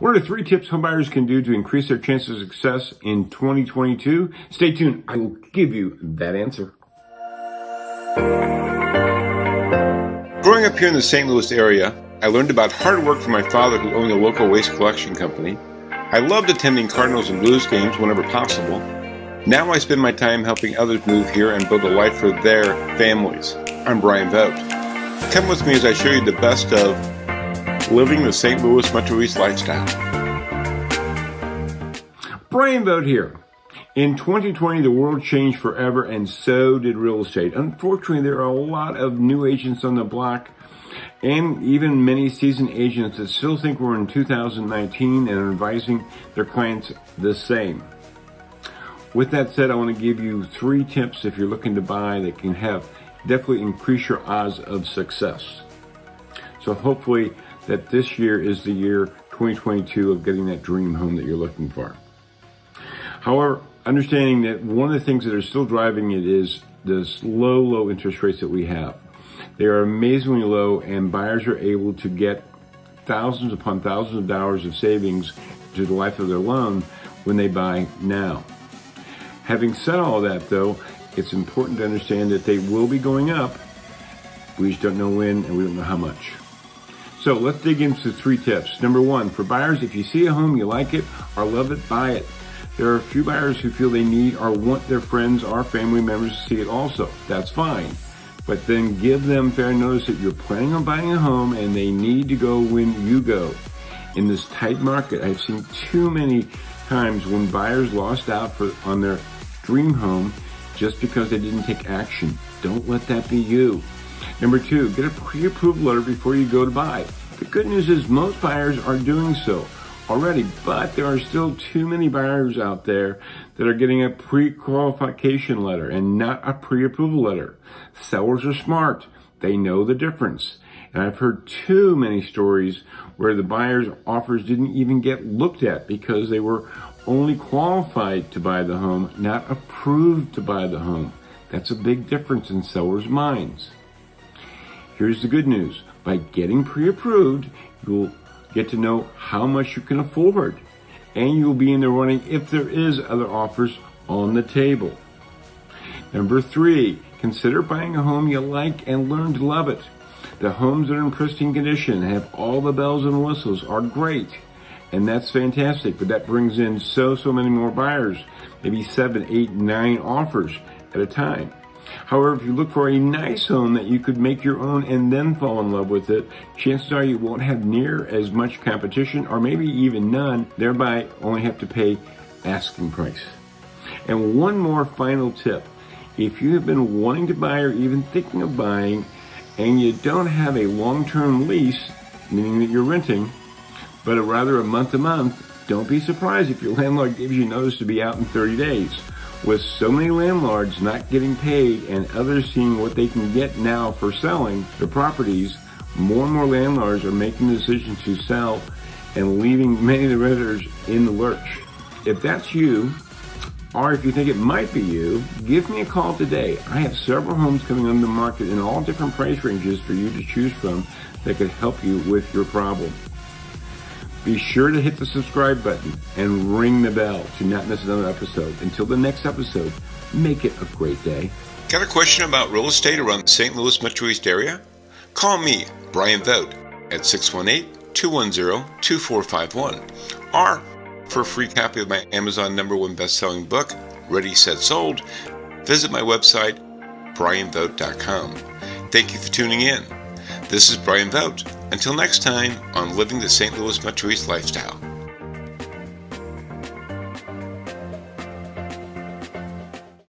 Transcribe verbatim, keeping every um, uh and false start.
What are three tips homebuyers can do to increase their chances of success in twenty twenty-two? Stay tuned. I will give you that answer. Growing up here in the Saint Louis area, I learned about hard work from my father, who owned a local waste collection company. I loved attending Cardinals and Blues games whenever possible. Now I spend my time helping others move here and build a life for their families. I'm Bryan Vogt. Come with me as I show you the best of living the Saint Louis Metro East lifestyle. Bryan Vogt here. In twenty twenty, the world changed forever, and so did real estate. Unfortunately, there are a lot of new agents on the block, and even many seasoned agents that still think we're in two thousand nineteen and are advising their clients the same. With that said, I want to give you three tips if you're looking to buy that can have definitely increase your odds of success. So hopefully that this year is the year twenty twenty-two of getting that dream home that you're looking for. However, understanding that one of the things that are still driving it is this low, low interest rates that we have. They are amazingly low, and buyers are able to get thousands upon thousands of dollars of savings to the life of their loan when they buy now. Having said all that, though, it's important to understand that they will be going up. We just don't know when, and we don't know how much. So let's dig into three tips. Number one, for buyers, if you see a home, you like it or love it, buy it. There are a few buyers who feel they need or want their friends or family members to see it also. That's fine. But then give them fair notice that you're planning on buying a home and they need to go when you go. In this tight market, I've seen too many times when buyers lost out for, on their dream home just because they didn't take action. Don't let that be you. Number two, get a pre-approved letter before you go to buy. The good news is most buyers are doing so already, but there are still too many buyers out there that are getting a pre-qualification letter and not a pre-approval letter. Sellers are smart. They know the difference. And I've heard too many stories where the buyer's offers didn't even get looked at because they were only qualified to buy the home, not approved to buy the home. That's a big difference in sellers' minds. Here's the good news. By getting pre-approved, you'll get to know how much you can afford, and you'll be in the running if there is other offers on the table. Number three, consider buying a home you like and learn to love it. The homes that are in pristine condition, have all the bells and whistles, are great, and that's fantastic, but that brings in so, so many more buyers, maybe seven, eight, nine offers at a time. However, if you look for a nice home that you could make your own and then fall in love with it, chances are you won't have near as much competition, or maybe even none, thereby only have to pay asking price. And one more final tip. If you have been wanting to buy or even thinking of buying and you don't have a long-term lease, meaning that you're renting, but rather a month-to-month, don't be surprised if your landlord gives you notice to be out in thirty days. With so many landlords not getting paid and others seeing what they can get now for selling their properties, more and more landlords are making the decision to sell and leaving many of the renters in the lurch. If that's you, or if you think it might be you, give me a call today. I have several homes coming on the market in all different price ranges for you to choose from that could help you with your problem. Be sure to hit the subscribe button and ring the bell to not miss another episode. Until the next episode, make it a great day. Got a question about real estate around the Saint Louis Metro East area? Call me, Bryan Vogt, at six one eight, two one zero, two four five one. Or for a free copy of my Amazon number one best-selling book, Ready, Set, Sold, visit my website, bryan vogt dot com. Thank you for tuning in. This is Bryan Vogt. Until next time on Living the Saint Louis Metro East Lifestyle.